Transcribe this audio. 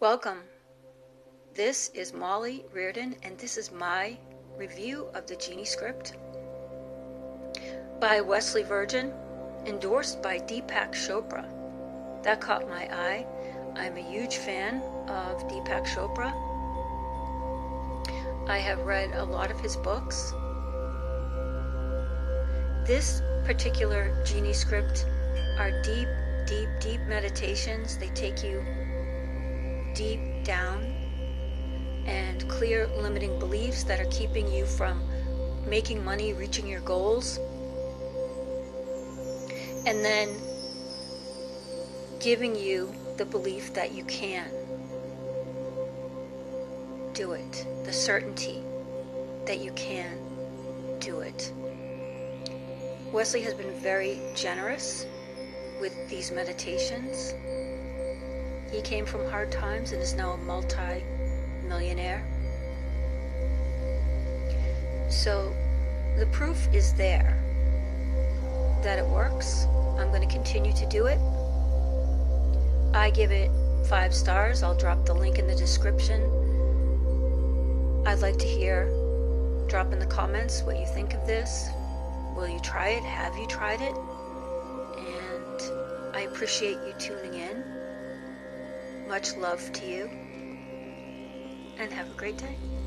Welcome. This is Molly Reardon, and this is my review of the Genie Script by Wesley Virgin, endorsed by Deepak Chopra. That caught my eye. I'm a huge fan of Deepak Chopra. I have read a lot of his books. This particular Genie Script are deep, deep, deep meditations. They take you deep down and clear limiting beliefs that are keeping you from making money, reaching your goals, and then giving you the belief that you can do it, the certainty that you can do it. Wesley has been very generous with these meditations. He came from hard times and is now a multi-millionaire. So the proof is there that it works. I'm going to continue to do it. I give it 5 stars. I'll drop the link in the description. I'd like to hear, drop in the comments what you think of this. Will you try it? Have you tried it? And I appreciate you tuning in. Much love to you, and have a great day.